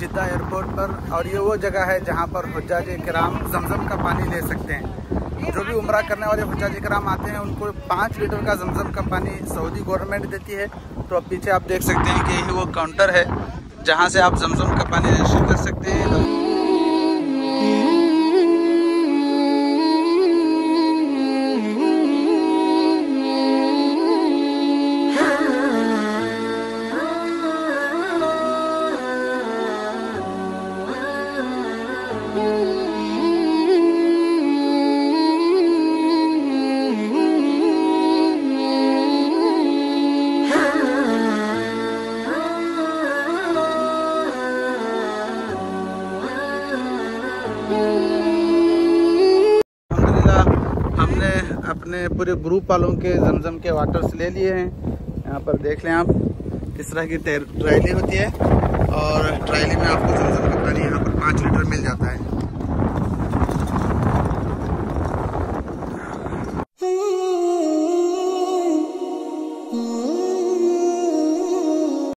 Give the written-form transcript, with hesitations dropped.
जिद्दा airport पर, और ये वो जगह है जहाँ पर हज्जाज इकराम जमजम का पानी ले सकते हैं। जो भी उम्रा करने वाले हज्जाज इकराम आते हैं उनको 5 लीटर का जमजम का पानी सऊदी गवर्नमेंट देती है। तो अब पीछे आप देख सकते हैं कि यही वो काउंटर है जहाँ से आप जमजम का पानी रजिस्टर कर सकते हैं। अल्हम्दुलिल्लाह, हमने अपने पूरे ग्रुप वालों के जमजम के वाटर्स ले लिए हैं। यहाँ पर देख लें आप, इस तरह की ट्रायली होती है और ट्रायली में आपको जमजम का पानी यहाँ पर 5 लीटर मिल जाता है।